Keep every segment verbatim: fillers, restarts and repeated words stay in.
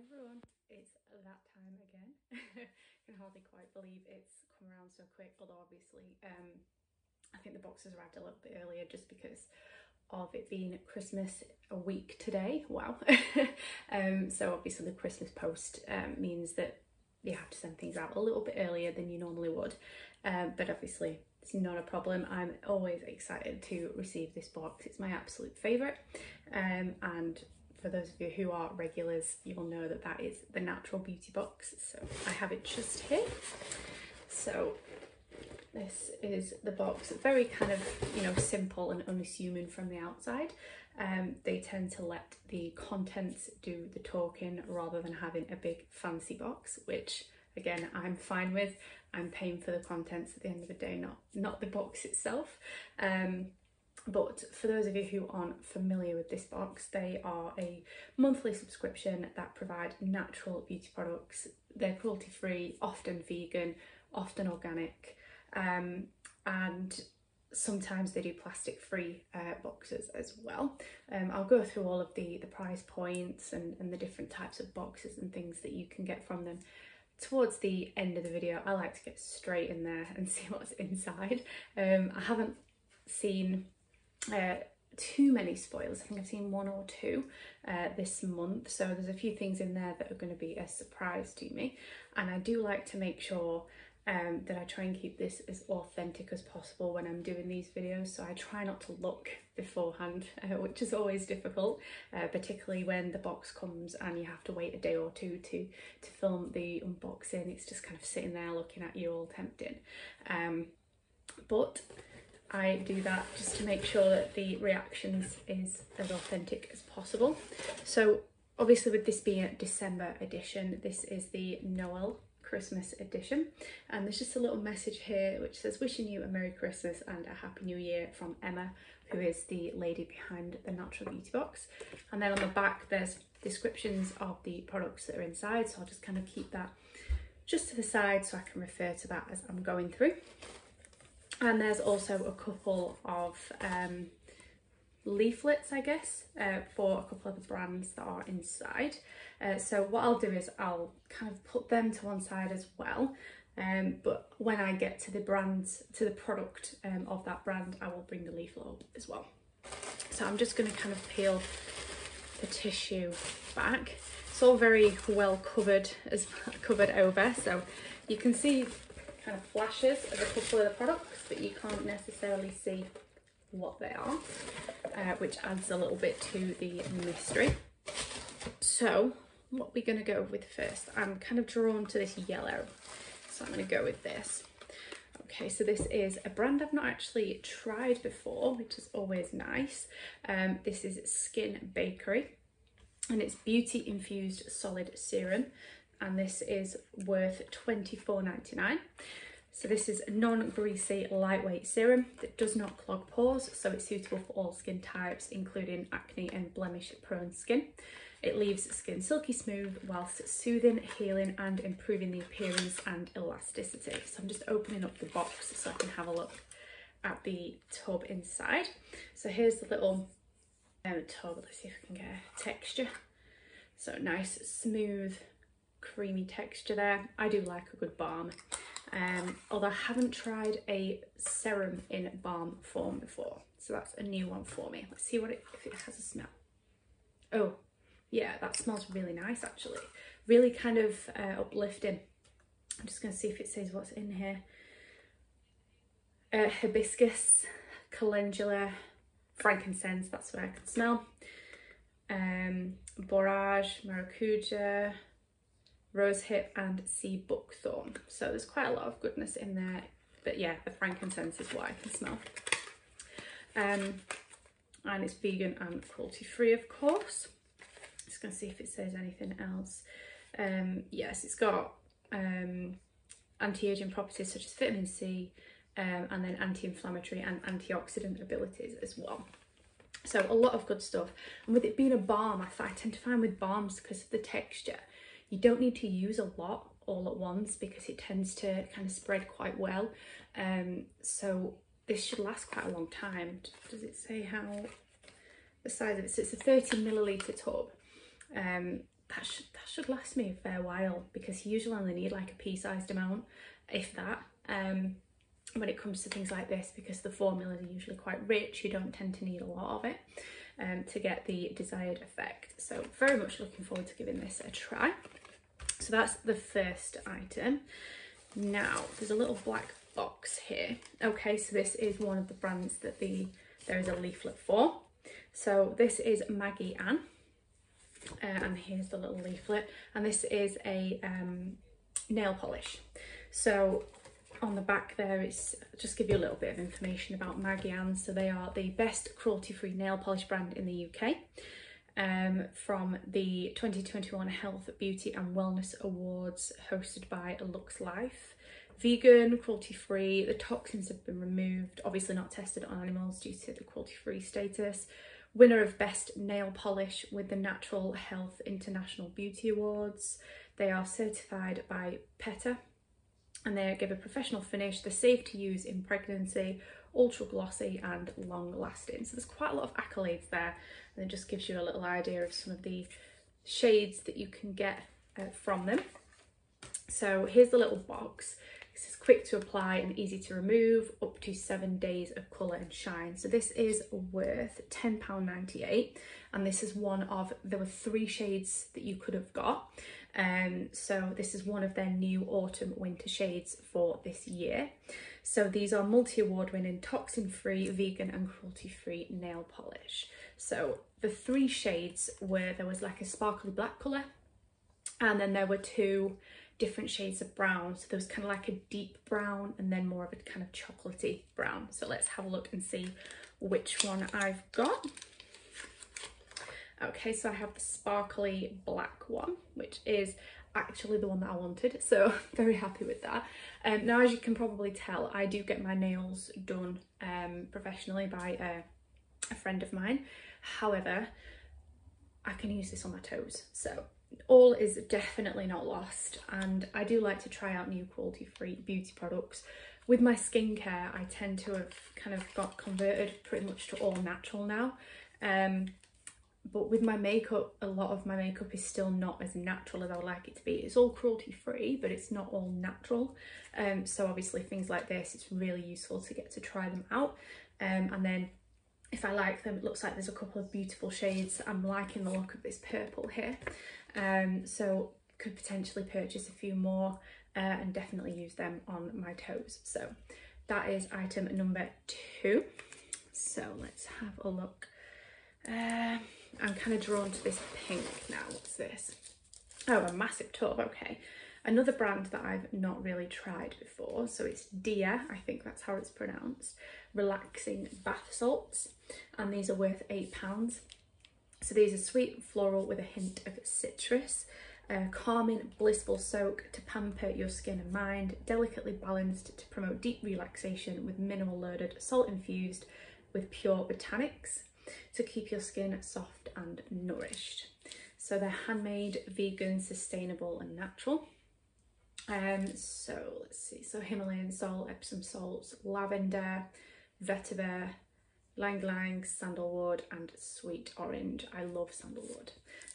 Hi everyone, it's that time again. I can hardly quite believe it's come around so quick, although obviously um, I think the boxes arrived a little bit earlier just because of it being Christmas a week today. Wow. um, so obviously the Christmas post um, means that you have to send things out a little bit earlier than you normally would, um, but obviously it's not a problem. I'm always excited to receive this box. It's my absolute favourite, um, and for those of you who are regulars, you will know that that is the Natural Beauty Box. So I have it just here. So this is the box. Very kind of, you know, simple and unassuming from the outside. Um, they tend to let the contents do the talking rather than having a big fancy box, which again, I'm fine with. I'm paying for the contents at the end of the day, not, not the box itself. Um, But for those of you who aren't familiar with this box, they are a monthly subscription that provide natural beauty products. They're cruelty-free, often vegan, often organic, um, and sometimes they do plastic-free uh, boxes as well. Um, I'll go through all of the, the price points and, and the different types of boxes and things that you can get from them towards the end of the video. I like to get straight in there and see what's inside. Um, I haven't seen uh too many spoilers. I think I've seen one or two uh this month, so there's a few things in there that are going to be a surprise to me, and I do like to make sure um that I try and keep this as authentic as possible when I'm doing these videos, so I try not to look beforehand, uh, which is always difficult, uh, particularly when the box comes and you have to wait a day or two to to film the unboxing. It's just kind of sitting there looking at you, all tempting, um but I do that just to make sure that the reactions is as authentic as possible. So obviously with this being a December edition, this is the Noel Christmas edition, and there's just a little message here which says, "Wishing you a Merry Christmas and a Happy New Year from Emma," who is the lady behind the Natural Beauty Box. And then on the back there's descriptions of the products that are inside, so I'll just kind of keep that just to the side so I can refer to that as I'm going through. And there's also a couple of um, leaflets, I guess, uh, for a couple of the brands that are inside. Uh, so what I'll do is I'll kind of put them to one side as well. Um, but when I get to the brand, to the product um, of that brand, I will bring the leaflet up as well. So I'm just going to kind of peel the tissue back. It's all very well covered, as covered over, so you can see kind of flashes of a couple of the products, but you can't necessarily see what they are, uh, which adds a little bit to the mystery. So what we're going to go with first, I'm kind of drawn to this yellow, so I'm going to go with this. Okay, so this is a brand I've not actually tried before, which is always nice. Um, this is Skin Bakery, and it's Beauty Infused Solid Serum. And this is worth twenty-four ninety-nine. So this is a non-greasy, lightweight serum that does not clog pores, so it's suitable for all skin types, including acne and blemish-prone skin. It leaves skin silky smooth whilst soothing, healing, and improving the appearance and elasticity. So I'm just opening up the box so I can have a look at the tub inside. So here's the little um, tub. Let's see if I can get a texture. So nice, smooth, creamy texture there. I do like a good balm, um, although I haven't tried a serum in balm form before, so that's a new one for me. Let's see what it, if it has a smell. Oh yeah, that smells really nice actually, really kind of uh, uplifting. I'm just going to see if it says what's in here. Uh, hibiscus, calendula, frankincense, that's what I can smell, um, borage, maracuja, rosehip, and sea buckthorn. So there's quite a lot of goodness in there, but yeah, the frankincense is what I can smell. Um, and it's vegan and cruelty free, of course. Just gonna see if it says anything else. Um, yes, it's got um, anti-aging properties such as vitamin C, um, and then anti-inflammatory and antioxidant abilities as well. So a lot of good stuff. And with it being a balm, I, I tend to find with balms, because of the texture, you don't need to use a lot all at once because it tends to kind of spread quite well. Um, so this should last quite a long time. Does it say how the size of it? So it's a thirty milliliter tub. Um, that should that should last me a fair while, because you usually only need like a pea-sized amount, if that, um when it comes to things like this, because the formulas are usually quite rich. You don't tend to need a lot of it um to get the desired effect. So very much looking forward to giving this a try. So that's the first item. Now there's a little black box here. Okay, so this is one of the brands that the there is a leaflet for. So this is Maggie Ann, uh, and here's the little leaflet, and this is a um nail polish. So on the back there, it's just give you a little bit of information about Maggie Ann. So they are the best cruelty-free nail polish brand in the U K, um, from the twenty twenty-one Health, Beauty and Wellness Awards, hosted by Lux Life. Vegan, cruelty-free, the toxins have been removed, obviously not tested on animals due to the cruelty-free status. Winner of Best Nail Polish with the Natural Health International Beauty Awards. They are certified by PETA, and they give a professional finish. They're safe to use in pregnancy, ultra glossy and long lasting. So there's quite a lot of accolades there, and it just gives you a little idea of some of the shades that you can get uh, from them. So here's the little box. This is quick to apply and easy to remove, up to seven days of colour and shine. So this is worth ten pounds ninety-eight, and this is one of, there were three shades that you could have got. Um, so this is one of their new autumn winter shades for this year. So these are multi-award winning, toxin free, vegan and cruelty free nail polish. So the three shades were, there was like a sparkly black colour, and then there were two different shades of brown. So there was kind of like a deep brown and then more of a kind of chocolatey brown. So let's have a look and see which one I've got. Okay, so I have the sparkly black one, which is actually the one that I wanted, so very happy with that. Um, now, as you can probably tell, I do get my nails done um, professionally by a, a friend of mine. However, I can use this on my toes, so all is definitely not lost. And I do like to try out new cruelty-free beauty products. With my skincare, I tend to have kind of got converted pretty much to all natural now. Um, But with my makeup, a lot of my makeup is still not as natural as I would like it to be. It's all cruelty-free, but it's not all natural. Um, so obviously things like this, it's really useful to get to try them out. Um, and then if I like them, it looks like there's a couple of beautiful shades. I'm liking the look of this purple here. Um, so could potentially purchase a few more uh, and definitely use them on my toes. So that is item number two. So let's have a look. Um, I'm kind of drawn to this pink now. What's this? Oh, a massive tub. Okay, another brand that I've not really tried before. So it's Dia, I think that's how it's pronounced, relaxing bath salts, and these are worth eight pounds. So these are sweet floral with a hint of citrus, a calming blissful soak to pamper your skin and mind, delicately balanced to promote deep relaxation with minimal loaded, salt infused with pure botanics to keep your skin soft and nourished. So they're handmade, vegan, sustainable and natural. Um, so let's see, so Himalayan salt, Epsom salts, lavender, vetiver, lang lang, sandalwood and sweet orange. I love sandalwood.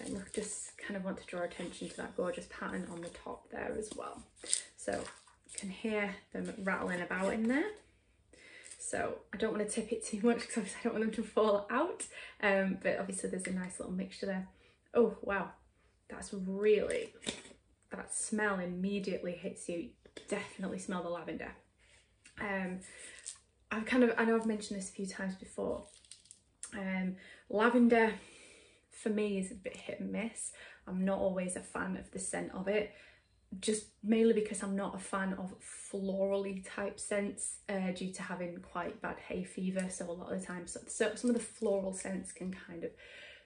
And um, just kind of want to draw attention to that gorgeous pattern on the top there as well. So you can hear them rattling about in there. So I don't want to tip it too much because obviously I don't want them to fall out. Um, but obviously there's a nice little mixture there. Oh, wow. That's really, that smell immediately hits you. You definitely smell the lavender. Um, I've kind of, I know I've mentioned this a few times before. Um, lavender for me is a bit hit and miss. I'm not always a fan of the scent of it. Just mainly because I'm not a fan of florally type scents uh, due to having quite bad hay fever. So a lot of the time, so, so some of the floral scents can kind of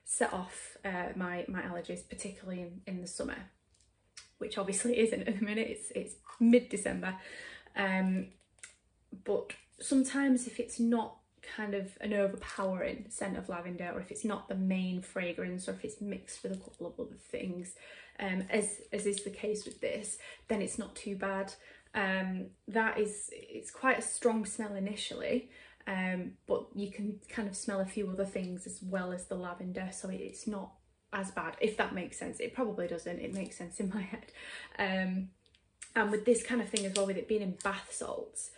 set off uh, my, my allergies, particularly in, in the summer, which obviously isn't at the minute, it's, it's mid-December. Um, but sometimes if it's not kind of an overpowering scent of lavender, or if it's not the main fragrance, or if it's mixed with a couple of other things, um as as is the case with this, then it's not too bad. Um that is, it's quite a strong smell initially, um but you can kind of smell a few other things as well as the lavender, so it, it's not as bad, if that makes sense. It probably doesn't, it makes sense in my head. Um, and with this kind of thing as well, with it being in bath salts,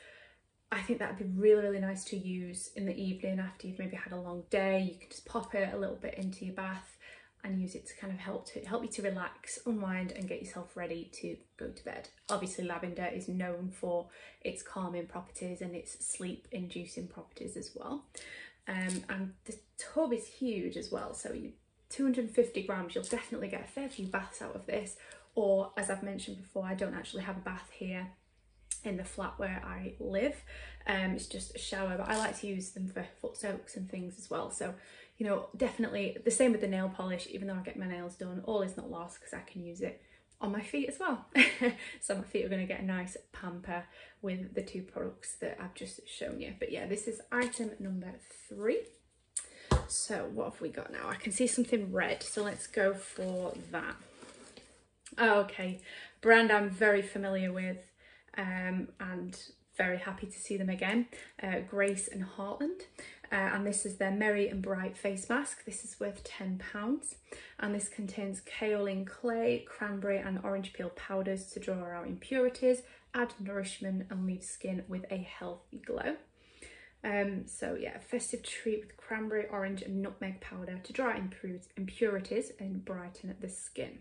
I think that'd be really, really nice to use in the evening after you've maybe had a long day. You can just pop it a little bit into your bath and use it to kind of help to help you to relax, unwind, and get yourself ready to go to bed. Obviously, lavender is known for its calming properties and its sleep-inducing properties as well. Um, and the tub is huge as well, so you, two hundred fifty grams, you'll definitely get a fair few baths out of this. Or, as I've mentioned before, I don't actually have a bath here in the flat where I live. Um, it's just a shower, but I like to use them for foot soaks and things as well. So, you know, definitely the same with the nail polish. Even though I get my nails done, all is not lost because I can use it on my feet as well. So my feet are going to get a nice pamper with the two products that I've just shown you. But yeah, this is item number three. So what have we got now? I can see something red, so let's go for that. Okay, brand I'm very familiar with, um, and very happy to see them again, uh, Grace and Heartland, uh, and this is their Merry and Bright face mask. This is worth ten pounds, and this contains kaolin clay, cranberry and orange peel powders to draw out impurities, add nourishment and leave skin with a healthy glow. Um, so yeah, festive treat with cranberry, orange and nutmeg powder to draw out impurities and brighten the skin.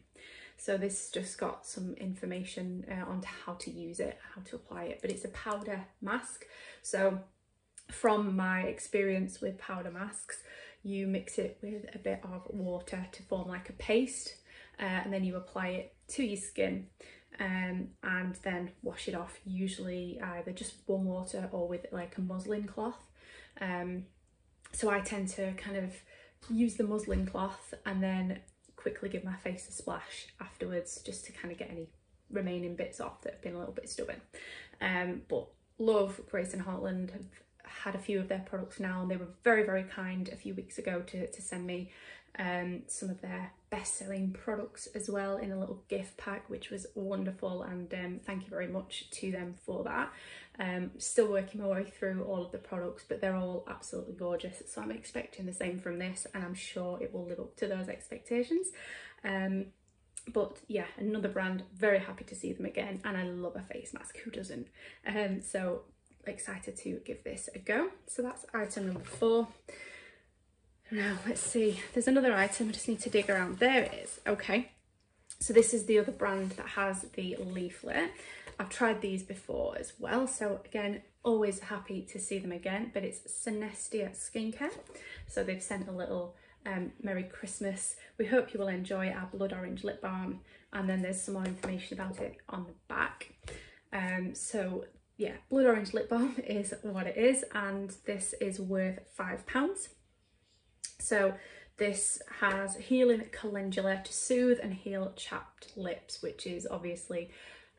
So this just got some information uh, on how to use it, how to apply it, but it's a powder mask. So from my experience with powder masks, you mix it with a bit of water to form like a paste, uh, and then you apply it to your skin, um, and then wash it off, usually either just warm water or with like a muslin cloth. Um, so I tend to kind of use the muslin cloth and then quickly give my face a splash afterwards, just to kind of get any remaining bits off that have been a little bit stubborn. Um, but love Grace and Heartland. Have had a few of their products now, and they were very, very kind a few weeks ago to, to send me um, some of their best-selling products as well in a little gift pack, which was wonderful, and um, thank you very much to them for that. Um, still working my way through all of the products, but they're all absolutely gorgeous, so I'm expecting the same from this, and I'm sure it will live up to those expectations. Um, but yeah, another brand, very happy to see them again, and I love a face mask, who doesn't? Um, so excited to give this a go. So that's item number four. Now let's see, there's another item, I just need to dig around. There it is. Okay, so this is the other brand that has the leaflet. I've tried these before as well, so again, always happy to see them again, but it's Synestia Skincare. So they've sent a little um Merry Christmas, we hope you will enjoy our blood orange lip balm, and then there's some more information about it on the back. Um so yeah, blood orange lip balm is what it is, and this is worth five pounds. So this has healing calendula to soothe and heal chapped lips, which is obviously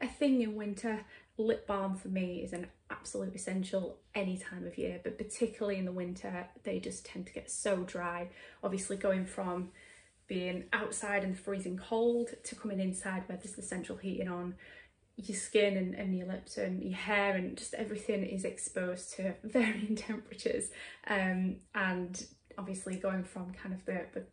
a thing in winter. Lip balm for me is an absolute essential any time of year, but particularly in the winter, they just tend to get so dry. Obviously going from being outside in the freezing cold to coming inside where there's the central heating on, your skin and, and your lips and your hair and just everything is exposed to varying temperatures, um, and obviously going from kind of the, the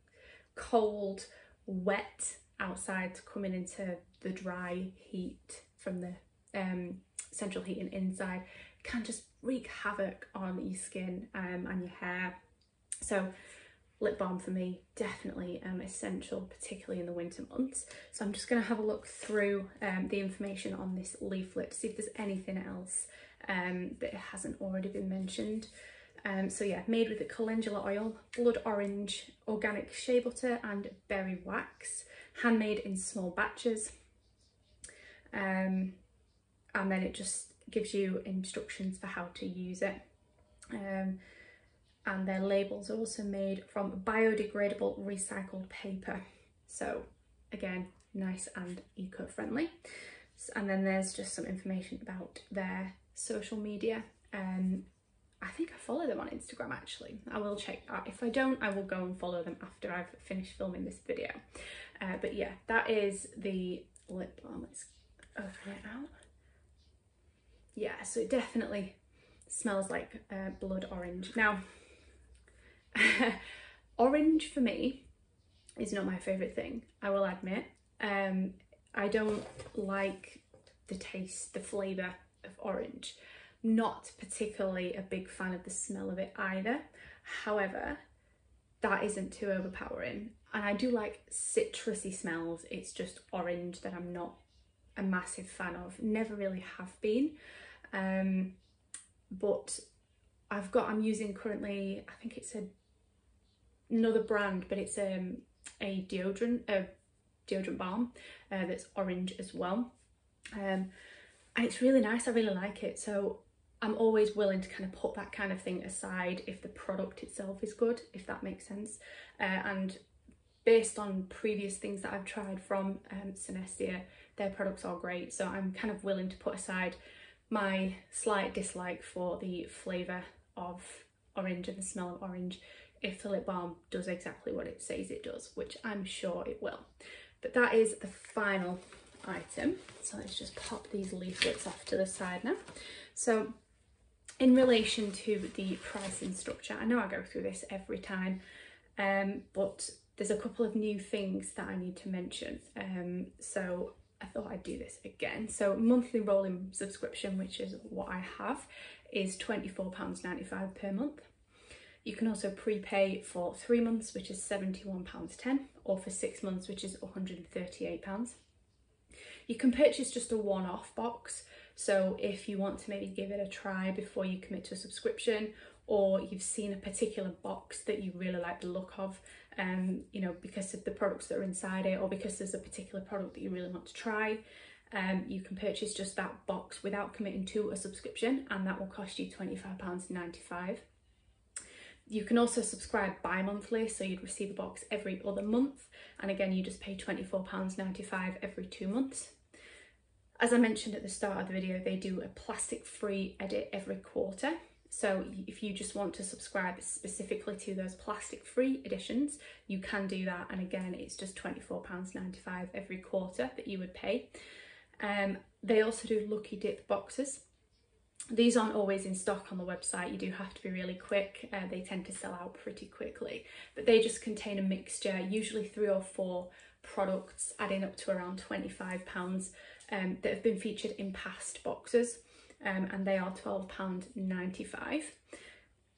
cold, wet outside to coming into the dry heat from the um, central heating inside can just wreak havoc on your skin um, and your hair. So lip balm for me, definitely um, essential, particularly in the winter months. So I'm just going to have a look through um, the information on this leaflet to see if there's anything else um, that hasn't already been mentioned. Um, so yeah, made with the calendula oil, blood orange, organic shea butter and berry wax, handmade in small batches. Um, and then it just gives you instructions for how to use it. Um, and their labels are also made from biodegradable recycled paper, so again, nice and eco-friendly. And then there's just some information about their social media. um I think I follow them on Instagram actually, I will check that. If I don't, I will go and follow them after I've finished filming this video. Uh, but yeah, that is the lip balm. Let's open it out. Yeah, so it definitely smells like uh, blood orange. Now orange for me is not my favourite thing, I will admit. Um, I don't like the taste, the flavour of orange. Not particularly a big fan of the smell of it either. However, that isn't too overpowering. And I do like citrusy smells. It's just orange that I'm not a massive fan of. Never really have been. Um, but I've got, I'm using currently, I think it's a, another brand, but it's um, a deodorant, a deodorant balm uh, that's orange as well. Um, and it's really nice, I really like it. So I'm always willing to kind of put that kind of thing aside if the product itself is good, if that makes sense. Uh, and based on previous things that I've tried from um, Synestia, their products are great. So I'm kind of willing to put aside my slight dislike for the flavour of orange and the smell of orange if the lip balm does exactly what it says it does, which I'm sure it will. But that is the final item. So let's just pop these leaflets off to the side now. So in relation to the pricing structure, I know I go through this every time, um, but there's a couple of new things that I need to mention. Um, so I thought I'd do this again. So monthly rolling subscription, which is what I have, is twenty-four pounds ninety-five per month. You can also prepay for three months, which is seventy-one pounds ten, or for six months, which is one hundred and thirty-eight pounds. You can purchase just a one-off box. So if you want to maybe give it a try before you commit to a subscription, or you've seen a particular box that you really like the look of, um, you know, because of the products that are inside it, or because there's a particular product that you really want to try, um, you can purchase just that box without committing to a subscription, and that will cost you twenty-five pounds ninety-five. You can also subscribe bi-monthly, so you'd receive a box every other month, and again you just pay twenty-four pounds ninety-five every two months. As I mentioned at the start of the video, they do a plastic-free edit every quarter, so if you just want to subscribe specifically to those plastic-free editions, you can do that, and again it's just twenty-four pounds ninety-five every quarter that you would pay. Um, they also do Lucky Dip boxes. These aren't always in stock on the website, you do have to be really quick, uh, they tend to sell out pretty quickly, but they just contain a mixture, usually three or four products adding up to around twenty-five pounds, um, that have been featured in past boxes, um, and they are twelve pounds ninety-five.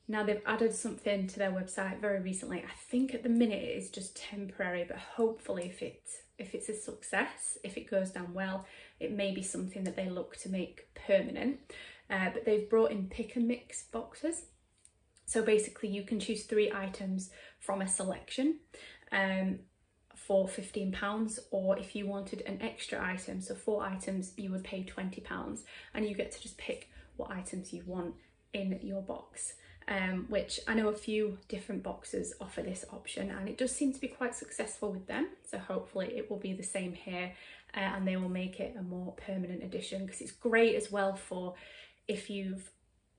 Now they've added something to their website very recently, I think at the minute it is just temporary, but hopefully if it's, if it's a success, if it goes down well, it may be something that they look to make permanent. Uh, but they've brought in pick and mix boxes. So basically you can choose three items from a selection um, for fifteen pounds, or if you wanted an extra item, so four items, you would pay twenty pounds, and you get to just pick what items you want in your box, um, which I know a few different boxes offer this option, and it does seem to be quite successful with them. So hopefully it will be the same here, uh, and they will make it a more permanent addition, because it's great as well for if you've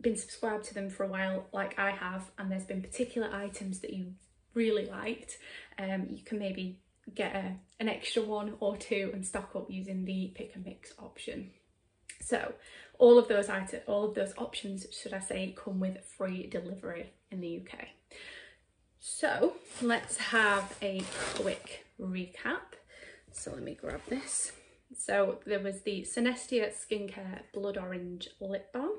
been subscribed to them for a while, like I have, and there's been particular items that you really liked, um, you can maybe get a, an extra one or two and stock up using the pick and mix option. So all of those items, all of those options, should I say, come with free delivery in the U K. So let's have a quick recap. So let me grab this. So there was the Synestia Skincare Blood Orange Lip Balm,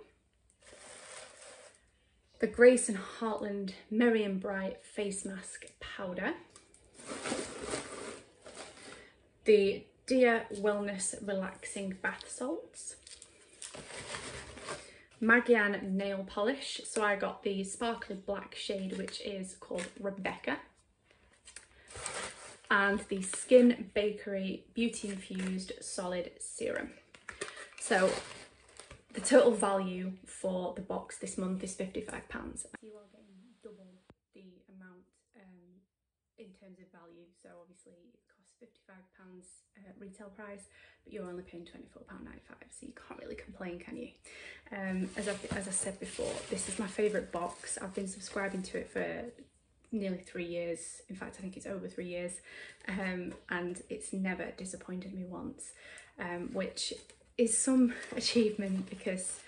the Grace and Heartland Merry and Bright Face Mask Powder, the Dia Wellness Relaxing Bath Salts, Maggie Ann Nail Polish, so I got the sparkly black shade which is called Rebecca, and the Skin Bakery Beauty Infused Solid Serum. So the total value for the box this month is fifty-five pounds. You are getting double the amount um, in terms of value. So obviously it costs fifty-five pounds uh, retail price, but you're only paying twenty-four pounds ninety-five, so you can't really complain, can you? Um, as, I've, as I said before, this is my favourite box. I've been subscribing to it for nearly three years, in fact I think it's over three years, um, and it's never disappointed me once, um, which is some achievement, because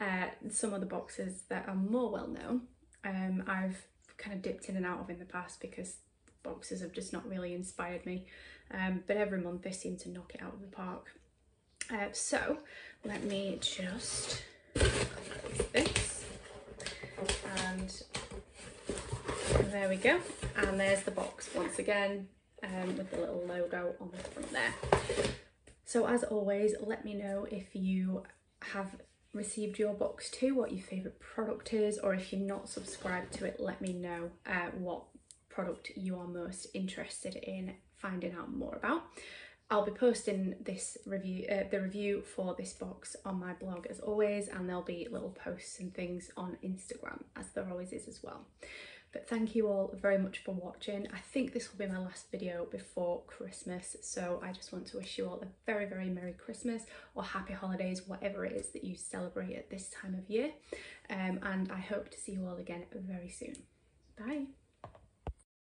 uh, some of the boxes that are more well known um, I've kind of dipped in and out of in the past because boxes have just not really inspired me, um, but every month they seem to knock it out of the park. Uh, so let me just close this, and there we go, and there's the box once again, um, with the little logo on the front there. So as always, let me know if you have received your box too, what your favourite product is, or if you're not subscribed to it, let me know uh, what product you are most interested in finding out more about. I'll be posting this review, uh, the review for this box on my blog as always, and there'll be little posts and things on Instagram as there always is as well. But thank you all very much for watching. I think this will be my last video before Christmas, so I just want to wish you all a very, very Merry Christmas or Happy Holidays, whatever it is that you celebrate at this time of year. Um, and I hope to see you all again very soon. Bye.